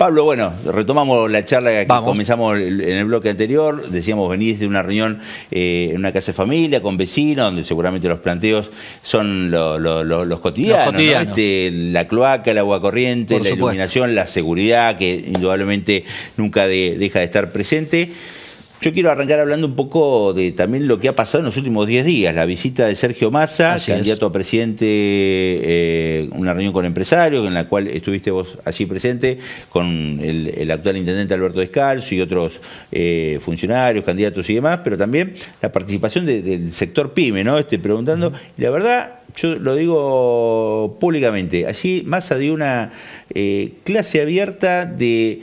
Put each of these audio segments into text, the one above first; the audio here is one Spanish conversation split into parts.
Pablo, bueno, retomamos la charla que comenzamos en el bloque anterior. Decíamos, venís de una reunión en una casa de familia, con vecinos, donde seguramente los planteos son los cotidianos. Los cotidianos. ¿No? La cloaca, el agua corriente, por la supuesto. Iluminación, la seguridad, que indudablemente nunca deja de estar presente. Yo quiero arrancar hablando un poco de también lo que ha pasado en los últimos 10 días. La visita de Sergio Massa, candidato a presidente, una reunión con empresarios, en la cual estuviste vos allí presente, con el actual intendente Alberto Descalzo y otros funcionarios, candidatos y demás, pero también la participación del sector PYME, ¿no? Preguntando, y la verdad, yo lo digo públicamente, allí Massa dio una clase abierta de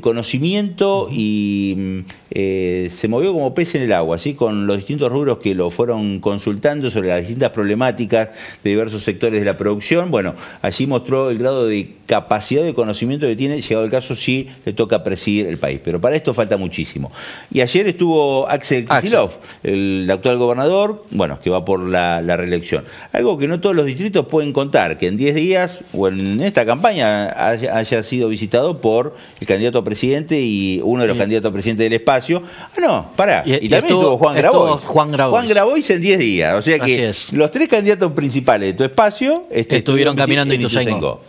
conocimiento y se movió como pez en el agua, ¿sí? Con los distintos rubros que lo fueron consultando sobre las distintas problemáticas de diversos sectores de la producción. Bueno, allí mostró el grado de capacidad de conocimiento que tiene, llegado el caso, sí, le toca presidir el país. Pero para esto falta muchísimo. Y ayer estuvo Axel Kicillof, el actual gobernador, bueno, que va por la reelección. Algo que no todos los distritos pueden contar, que en 10 días o en esta campaña haya sido visitado por el candidato a presidente y uno de los candidatos a presidente del espacio. Ah, no, pará. Y también estuvo Juan Grabois. Juan Grabois en 10 días. O sea que los tres candidatos principales de tu espacio estuvieron caminando en Ituzaingó.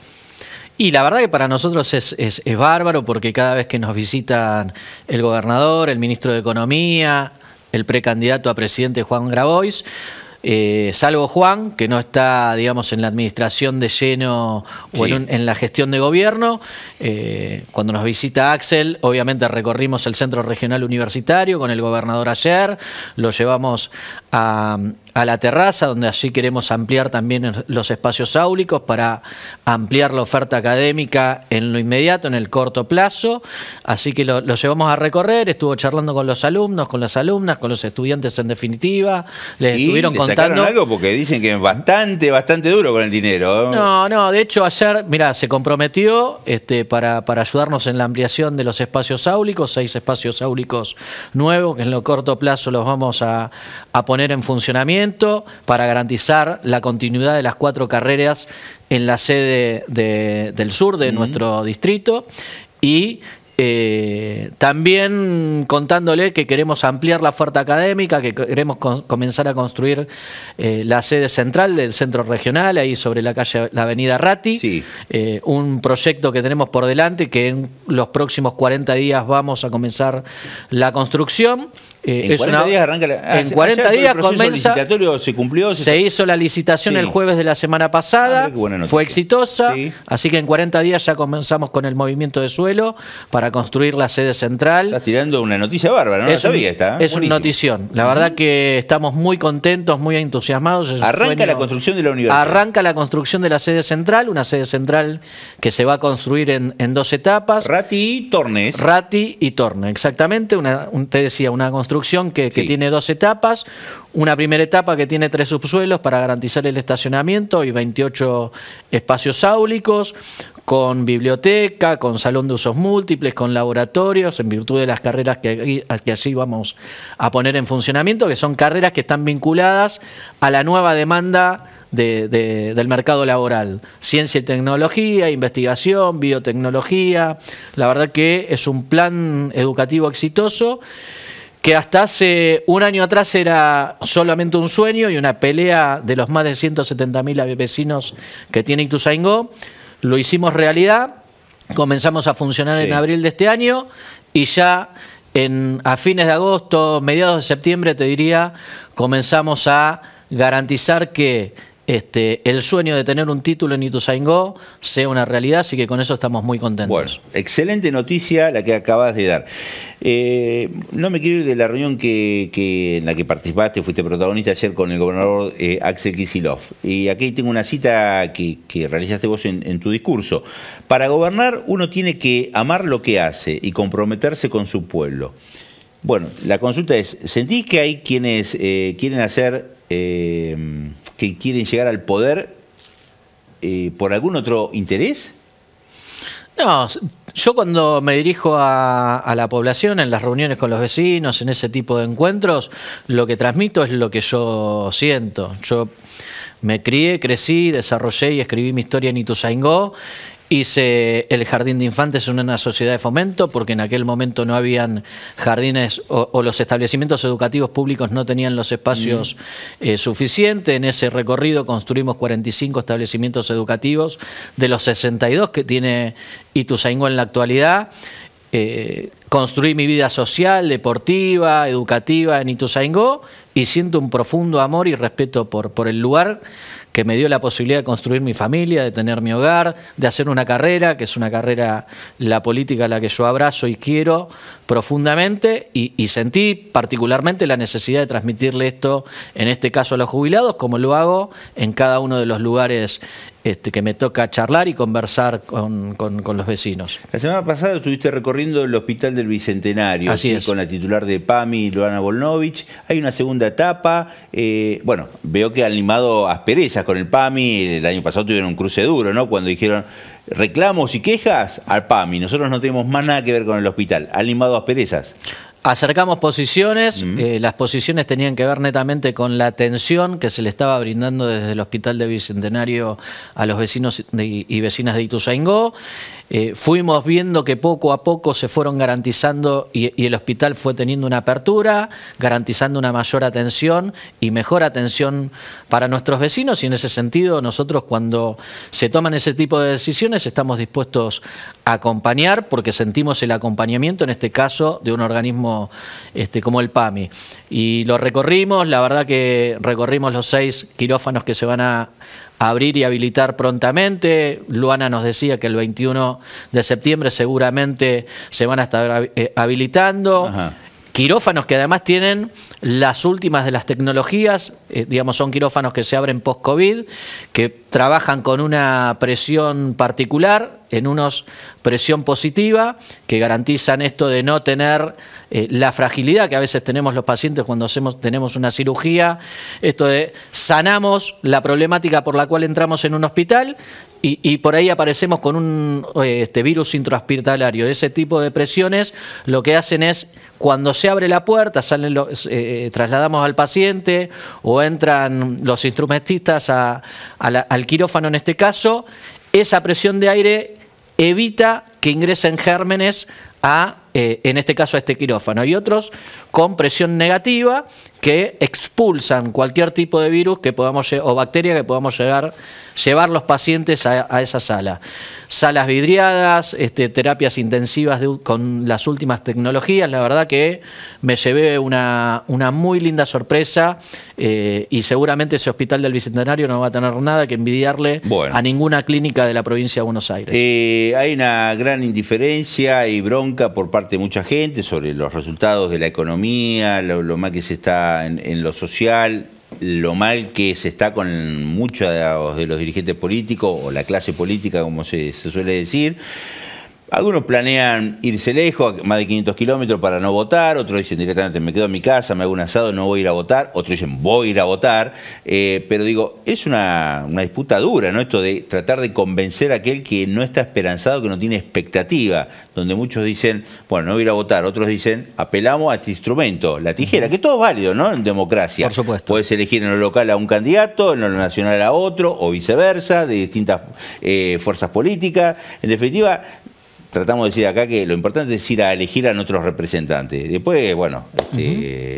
Y la verdad que para nosotros es bárbaro, porque cada vez que nos visitan el gobernador, el ministro de Economía, el precandidato a presidente Juan Grabois, salvo Juan, que no está, digamos, en la administración de lleno o en la gestión de gobierno. Cuando nos visita Axel, obviamente recorrimos el Centro Regional Universitario con el gobernador ayer, lo llevamos a la terraza, donde allí queremos ampliar también los espacios áulicos para ampliar la oferta académica en lo inmediato, en el corto plazo. Así que lo llevamos a recorrer, estuvo charlando con los alumnos, con las alumnas, con los estudiantes en definitiva, les estuvieron contando. ¿Sacaron algo? Porque dicen que es bastante duro con el dinero. No, de hecho ayer, mirá, se comprometió para ayudarnos en la ampliación de los espacios áulicos, 6 espacios áulicos nuevos, que en lo corto plazo los vamos a poner en funcionamiento para garantizar la continuidad de las 4 carreras en la sede del sur de nuestro distrito. Y también contándole que queremos ampliar la oferta académica, que queremos comenzar a construir la sede central del centro regional, ahí sobre la avenida Ratti, un proyecto que tenemos por delante, que en los próximos 40 días vamos a comenzar la construcción. En 40 días arranca en 40 días comienza. ¿Se cumplió? Se hizo la licitación el jueves de la semana pasada. Fue exitosa. Así que en 40 días ya comenzamos con el movimiento de suelo para construir la sede central. Estás tirando una noticia bárbara, ¿no? Es una notición. La verdad que estamos muy contentos, muy entusiasmados. Arranca la construcción de la universidad. Arranca la construcción de la sede central, una sede central que se va a construir en 2 etapas. Ratti y Tornes. Ratti y Tornes, exactamente. Te decía, una construcción que tiene 2 etapas. Una primera etapa que tiene 3 subsuelos para garantizar el estacionamiento y 28 espacios áulicos, con biblioteca, con salón de usos múltiples, con laboratorios, en virtud de las carreras que allí vamos a poner en funcionamiento, que son carreras que están vinculadas a la nueva demanda del mercado laboral. Ciencia y tecnología, investigación, biotecnología. La verdad que es un plan educativo exitoso, que hasta hace un año atrás era solamente un sueño y una pelea de los más de 170.000 vecinos que tiene Ituzaingó. Lo hicimos realidad, comenzamos a funcionar en abril de este año y ya a fines de agosto, mediados de septiembre, te diría, comenzamos a garantizar que el sueño de tener un título en Ituzaingó sea una realidad, así que con eso estamos muy contentos. Bueno, excelente noticia la que acabas de dar. No me quiero ir de la reunión en la que participaste, fuiste protagonista ayer con el gobernador Axel Kicillof. Y aquí tengo una cita que realizaste vos en tu discurso. Para gobernar uno tiene que amar lo que hace y comprometerse con su pueblo. Bueno, la consulta es, ¿sentís que hay quienes quieren hacer... que quieren llegar al poder por algún otro interés? No, yo cuando me dirijo a la población, en las reuniones con los vecinos, en ese tipo de encuentros, lo que transmito es lo que yo siento. Yo me crié, crecí, desarrollé y escribí mi historia en Ituzaingó Hice el jardín de infantes en una sociedad de fomento porque en aquel momento no habían jardines o los establecimientos educativos públicos no tenían los espacios suficientes. En ese recorrido construimos 45 establecimientos educativos de los 62 que tiene Ituzaingó en la actualidad. Construí mi vida social, deportiva, educativa en Ituzaingó y siento un profundo amor y respeto por el lugar que me dio la posibilidad de construir mi familia, de tener mi hogar, de hacer una carrera, que es una carrera, la política, la que yo abrazo y quiero profundamente, y sentí particularmente la necesidad de transmitirle esto, en este caso a los jubilados, como lo hago en cada uno de los lugares que me toca charlar y conversar con los vecinos. La semana pasada estuviste recorriendo el Hospital del Bicentenario. Así es. Con la titular de PAMI, Luana Volnovich. Hay una segunda etapa. Bueno, veo que han limado asperezas con el PAMI. El año pasado tuvieron un cruce duro, ¿no? Cuando dijeron reclamos y quejas al PAMI. Nosotros no tenemos más nada que ver con el hospital. Han limado asperezas. Acercamos posiciones, las posiciones tenían que ver netamente con la atención que se le estaba brindando desde el Hospital del Bicentenario a los vecinos y vecinas de Ituzaingó. Fuimos viendo que poco a poco se fueron garantizando y el hospital fue teniendo una apertura, garantizando una mayor atención y mejor atención para nuestros vecinos, y en ese sentido nosotros, cuando se toman ese tipo de decisiones, estamos dispuestos a acompañar porque sentimos el acompañamiento, en este caso, de un organismo como el PAMI. Y lo recorrimos, la verdad que recorrimos los 6 quirófanos que se van a abrir y habilitar prontamente. Luana nos decía que el 21 de septiembre seguramente se van a estar habilitando. Ajá. Quirófanos que además tienen las últimas de las tecnologías, digamos, son quirófanos que se abren post-COVID, que trabajan con una presión particular, en unos presión positiva, que garantizan esto de no tener la fragilidad que a veces tenemos los pacientes cuando tenemos una cirugía, esto de sanamos la problemática por la cual entramos en un hospital y por ahí aparecemos con un virus intrahospitalario. Ese tipo de presiones lo que hacen es, cuando se abre la puerta, salen trasladamos al paciente o entran los instrumentistas al quirófano en este caso, esa presión de aire evita que ingresen gérmenes en este caso a este quirófano, y otros con presión negativa que expulsan cualquier tipo de virus que podamos, o bacteria que podamos llevar los pacientes a esa sala. Salas vidriadas, terapias intensivas con las últimas tecnologías. La verdad que me llevé una muy linda sorpresa y seguramente ese Hospital del Bicentenario no va a tener nada que envidiarle a ninguna clínica de la provincia de Buenos Aires. Hay una gran indiferencia y bronca por parte de mucha gente sobre los resultados de la economía, lo mal que se está en lo social, lo mal que se está con muchos de los dirigentes políticos o la clase política, como se suele decir. Algunos planean irse lejos, más de 500 kilómetros, para no votar. Otros dicen directamente, me quedo en mi casa, me hago un asado, no voy a ir a votar. Otros dicen, voy a ir a votar. Pero digo, es una disputa dura, ¿no? Esto de tratar de convencer a aquel que no está esperanzado, que no tiene expectativa. Donde muchos dicen, bueno, no voy a ir a votar. Otros dicen, apelamos a este instrumento, la tijera, que todo es válido, ¿no? En democracia. Por supuesto. Podés elegir en lo local a un candidato, en lo nacional a otro, o viceversa, de distintas fuerzas políticas. En definitiva, tratamos de decir acá que lo importante es ir a elegir a nuestros representantes. Después, bueno,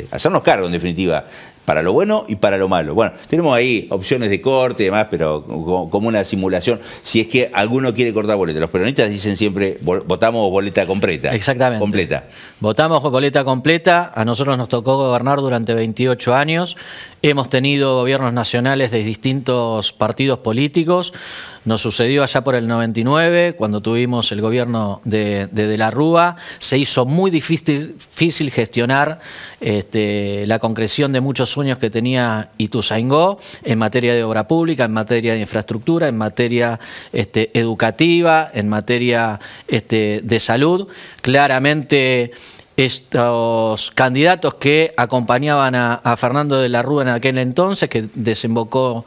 hacernos cargo, en definitiva, para lo bueno y para lo malo. Bueno, tenemos ahí opciones de corte y demás, pero como una simulación. Si es que alguno quiere cortar boleta. Los peronistas dicen siempre, votamos boleta completa. Exactamente. Completa. Votamos boleta completa. A nosotros nos tocó gobernar durante 28 años. Hemos tenido gobiernos nacionales de distintos partidos políticos. Nos sucedió allá por el 99, cuando tuvimos el gobierno de la Rúa. Se hizo muy difícil gestionar la concreción de muchos sueños que tenía Ituzaingó en materia de obra pública, en materia de infraestructura, en materia educativa, en materia de salud. Claramente, estos candidatos que acompañaban a Fernando de la Rúa en aquel entonces, que desembocó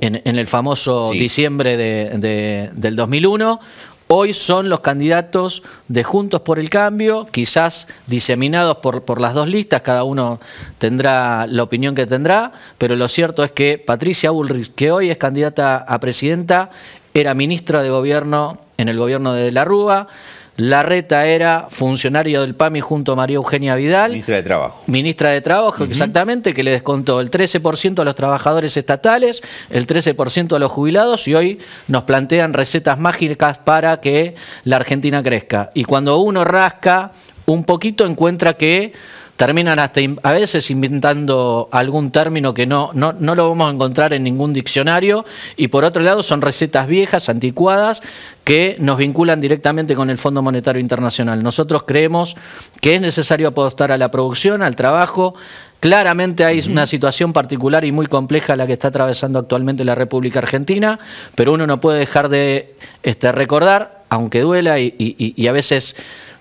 en el famoso diciembre del 2001, hoy son los candidatos de Juntos por el Cambio, quizás diseminados por las dos listas, cada uno tendrá la opinión que tendrá, pero lo cierto es que Patricia Bullrich, que hoy es candidata a presidenta, era ministra de Gobierno en el gobierno de la Rúa. Larreta era funcionario del PAMI junto a María Eugenia Vidal. Ministra de Trabajo. Ministra de Trabajo, exactamente, que le descontó el 13% a los trabajadores estatales, el 13% a los jubilados, y hoy nos plantean recetas mágicas para que la Argentina crezca. Y cuando uno rasca un poquito encuentra que terminan hasta a veces inventando algún término que no lo vamos a encontrar en ningún diccionario, y por otro lado son recetas viejas, anticuadas, que nos vinculan directamente con el Fondo Monetario Internacional. Nosotros creemos que es necesario apostar a la producción, al trabajo. Claramente hay una situación particular y muy compleja la que está atravesando actualmente la República Argentina, pero uno no puede dejar de recordar, aunque duela y a veces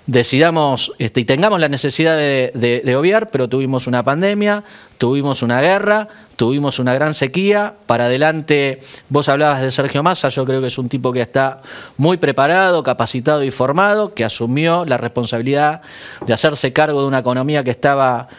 decidamos y tengamos la necesidad de obviar, pero tuvimos una pandemia, tuvimos una guerra, tuvimos una gran sequía. Para adelante, vos hablabas de Sergio Massa, yo creo que es un tipo que está muy preparado, capacitado y formado, que asumió la responsabilidad de hacerse cargo de una economía que estaba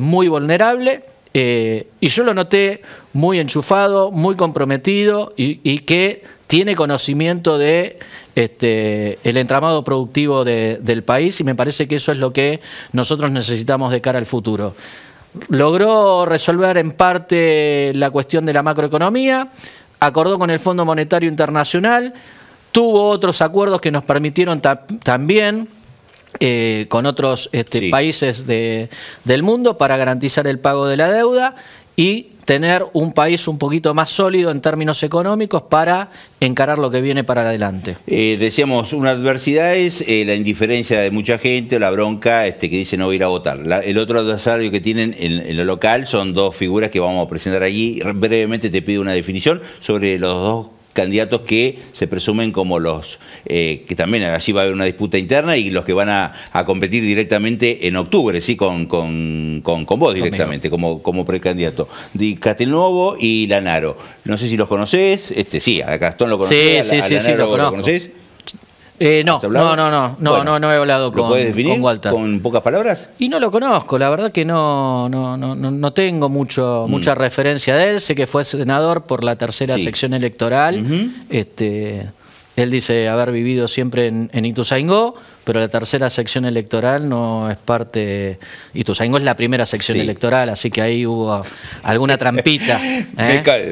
muy vulnerable. Y yo lo noté muy enchufado, muy comprometido y que tiene conocimiento de el entramado productivo del país, y me parece que eso es lo que nosotros necesitamos de cara al futuro. Logró resolver en parte la cuestión de la macroeconomía, acordó con el Fondo Monetario Internacional, tuvo otros acuerdos que nos permitieron también con otros países del mundo para garantizar el pago de la deuda y tener un país un poquito más sólido en términos económicos para encarar lo que viene para adelante. Decíamos, una adversidad es la indiferencia de mucha gente, la bronca que dice no voy a ir a votar. El otro adversario que tienen en lo local son dos figuras que vamos a presentar allí. Brevemente te pido una definición sobre los dos candidatos que se presumen como los que también allí va a haber una disputa interna y los que van a competir directamente en octubre, sí, con vos directamente como precandidato. Castelnuovo y Lanaro. No sé si los conocés, sí, a Gastón lo conocés, sí, Lanaro, ¿lo conocés? No he hablado con, Walter. ¿Con pocas palabras? Y no lo conozco, la verdad que no tengo mucha referencia de él. Sé que fue senador por la tercera sección electoral. Él dice haber vivido siempre en Ituzaingó, pero la tercera sección electoral no es parte. Ituzaingó es la primera sección electoral, así que ahí hubo alguna trampita.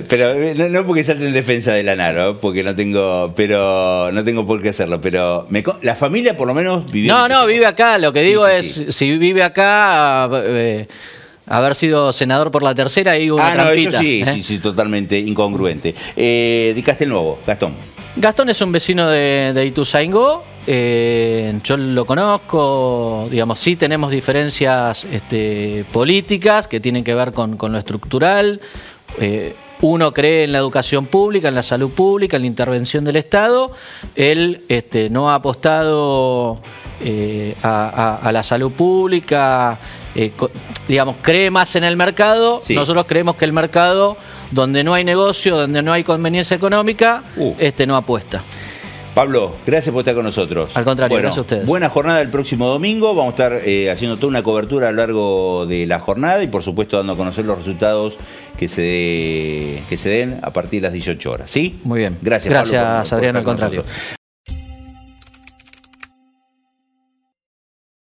Pero no porque salte en defensa de Lanaro, porque no tengo por qué hacerlo. Pero la familia por lo menos vive. No, vive acá. Lo que digo es, si vive acá. Haber sido senador por la tercera y una trampita. Eso sí, totalmente incongruente. De Castelnuovo, Gastón. Gastón es un vecino de Ituzaingó, yo lo conozco, digamos, sí tenemos diferencias políticas que tienen que ver con lo estructural. Uno cree en la educación pública, en la salud pública, en la intervención del Estado. Él no ha apostado a la salud pública, digamos, cree más en el mercado. Nosotros creemos que el mercado, donde no hay negocio, donde no hay conveniencia económica, no apuesta. Pablo, gracias por estar con nosotros. Al contrario, gracias a ustedes. Buena jornada el próximo domingo. Vamos a estar haciendo toda una cobertura a lo largo de la jornada y, por supuesto, dando a conocer los resultados que se den a partir de las 18 horas. ¿Sí? Muy bien. Gracias, Pablo. Gracias, Adriano, al contrario.